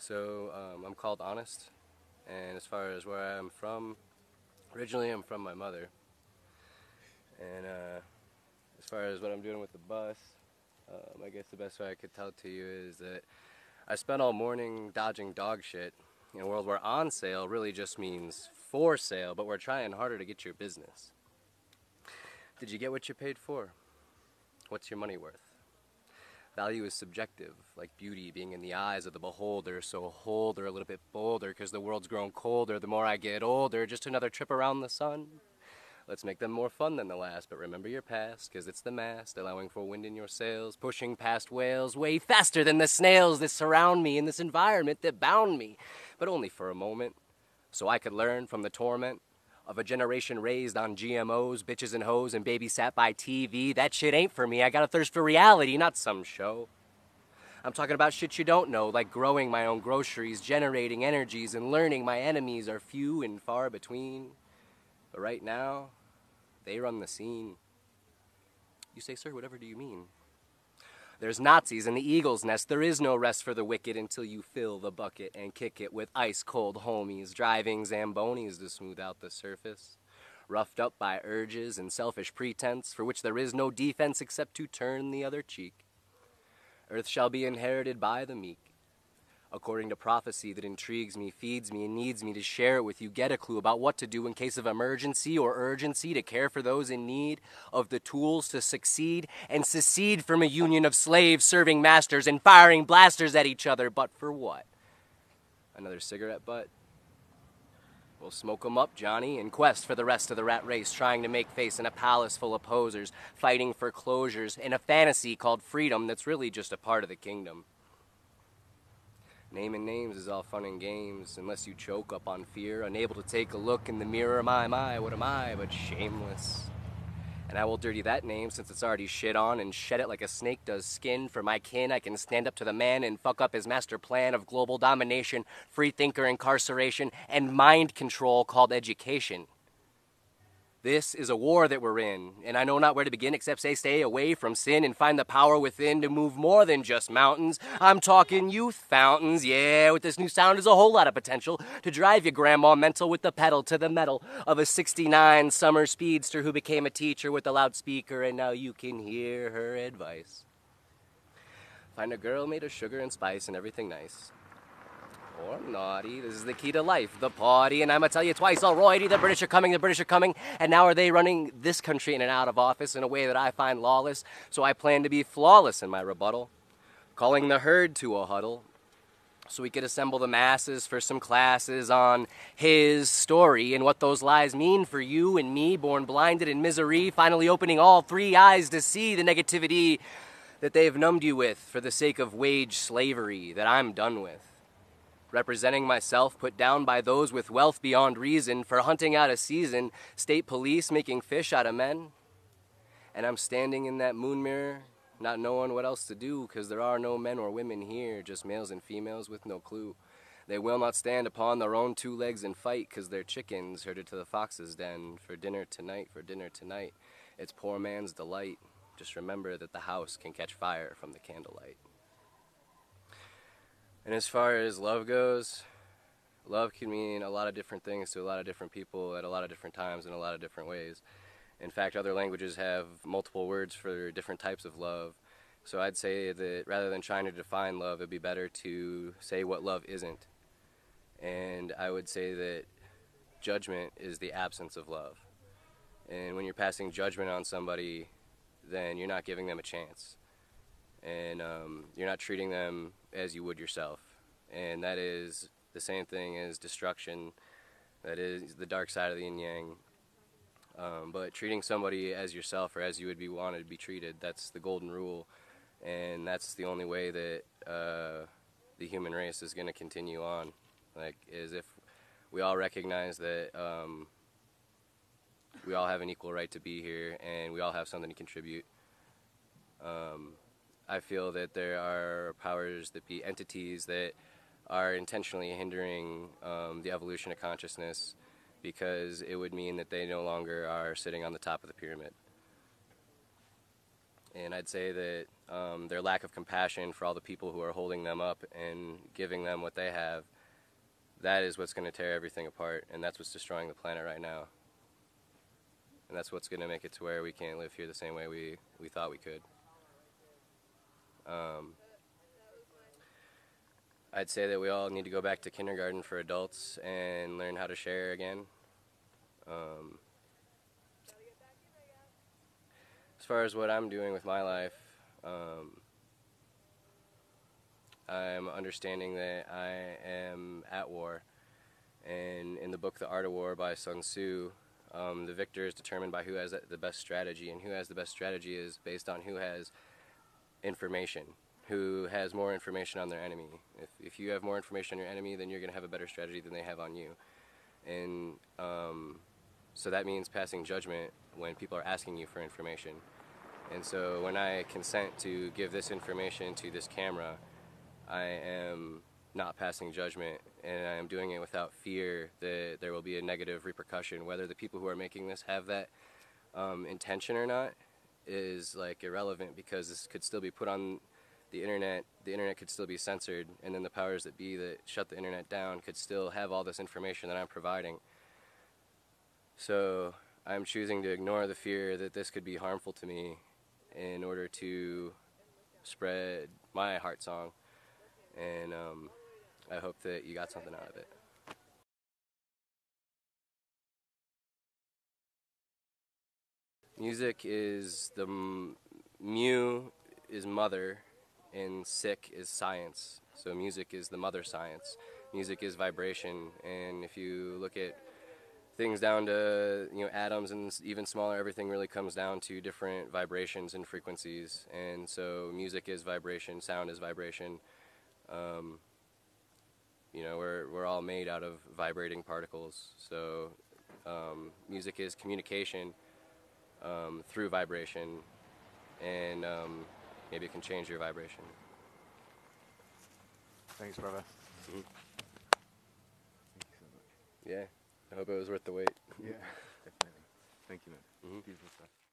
So I'm called Honest, and as far as where I'm from, originally I'm from my mother. And as far as what I'm doing with the bus, I guess the best way I could tell to you is that I spent all morning dodging dog shit in a world where on sale really just means for sale, but we're trying harder to get your business. Did you get what you paid for? What's your money worth? Value is subjective, like beauty being in the eyes of the beholder, so hold her a little bit bolder, because the world's grown colder the more I get older. Just another trip around the sun. Let's make them more fun than the last, but remember your past, because it's the mast, allowing for wind in your sails, pushing past whales, way faster than the snails that surround me in this environment that bound me, but only for a moment, so I could learn from the torment of a generation raised on GMOs, bitches and hoes, and babysat by TV. That shit ain't for me. I got a thirst for reality, not some show. I'm talking about shit you don't know, like growing my own groceries, generating energies, and learning my enemies are few and far between, but right now, they run the scene. You say, sir, whatever do you mean? There's Nazis in the eagle's nest. There is no rest for the wicked until you fill the bucket and kick it with ice-cold homies, driving Zambonis to smooth out the surface, roughed up by urges and selfish pretense, for which there is no defense except to turn the other cheek. Earth shall be inherited by the meek, according to prophecy that intrigues me, feeds me, and needs me to share it with you. Get a clue about what to do in case of emergency or urgency, to care for those in need of the tools to succeed, and secede from a union of slaves serving masters and firing blasters at each other. But for what? Another cigarette butt? We'll smoke 'em up, Johnny, in quest for the rest of the rat race, trying to make face in a palace full of posers, fighting for closures in a fantasy called freedom that's really just a part of the kingdom. Naming names is all fun and games, unless you choke up on fear, unable to take a look in the mirror. My, what am I but shameless? And I will dirty that name since it's already shit on and shed it like a snake does skin. For my kin, I can stand up to the man and fuck up his master plan of global domination, free thinker incarceration, and mind control called education. This is a war that we're in, and I know not where to begin except say stay away from sin and find the power within to move more than just mountains. I'm talking youth fountains, yeah, with this new sound is a whole lot of potential to drive your grandma mental with the pedal to the metal of a 69 summer speedster who became a teacher with a loudspeaker, and now you can hear her advice. Find a girl made of sugar and spice and everything nice. Or naughty. This is the key to life, the party, and I'm gonna tell you twice already. The British are coming, and now are they running this country in and out of office in a way that I find lawless, so I plan to be flawless in my rebuttal, calling the herd to a huddle, so we could assemble the masses for some classes on his story and what those lies mean for you and me, born blinded in misery, finally opening all three eyes to see the negativity that they've numbed you with for the sake of wage slavery that I'm done with. Representing myself, put down by those with wealth beyond reason for hunting out a season, state police making fish out of men. And I'm standing in that moon mirror, not knowing what else to do, because there are no men or women here, just males and females with no clue. They will not stand upon their own two legs and fight, because they're chickens herded to the fox's den for dinner tonight, for dinner tonight. It's poor man's delight. Just remember that the house can catch fire from the candlelight. And as far as love goes, love can mean a lot of different things to a lot of different people at a lot of different times in a lot of different ways. In fact, other languages have multiple words for different types of love. So I'd say that rather than trying to define love, it'd be better to say what love isn't. And I would say that judgment is the absence of love. And when you're passing judgment on somebody, then you're not giving them a chance. And you're not treating them as you would yourself, and that is the same thing as destruction. That is the dark side of the yin yang. But treating somebody as yourself or as you would be wanted to be treated, that's the golden rule, and that's the only way that the human race is going to continue on. Like, is if we all recognize that we all have an equal right to be here, and we all have something to contribute. I feel that there are powers that be, entities that are intentionally hindering the evolution of consciousness, because it would mean that they no longer are sitting on the top of the pyramid. And I'd say that their lack of compassion for all the people who are holding them up and giving them what they have, that is what's going to tear everything apart, and that's what's destroying the planet right now. And that's what's going to make it to where we can't live here the same way we thought we could. I'd say that we all need to go back to kindergarten for adults and learn how to share again. As far as what I'm doing with my life, I'm understanding that I am at war. And in the book The Art of War by Sun Tzu, the victor is determined by who has the best strategy, and who has the best strategy is based on who has information, who has more information on their enemy. If you have more information on your enemy, then you're going to have a better strategy than they have on you. And so that means passing judgment when people are asking you for information. And so when I consent to give this information to this camera, I am not passing judgment, and I am doing it without fear that there will be a negative repercussion. Whether the people who are making this have that intention or not is like irrelevant, because this could still be put on the internet could still be censored, and then the powers that be that shut the internet down could still have all this information that I'm providing. So I'm choosing to ignore the fear that this could be harmful to me in order to spread my heart song, and I hope that you got something out of it. Music is the mu is mother, and sick is science. So music is the mother science. Music is vibration, and if you look at things down to atoms and even smaller, everything really comes down to different vibrations and frequencies. And so music is vibration, sound is vibration. We're all made out of vibrating particles. So music is communication through vibration, and maybe it can change your vibration. Thanks, brother. Mm-hmm. Thank you so much. Yeah, I hope it was worth the wait. Yeah, definitely. Thank you, man. Mm-hmm. Beautiful stuff.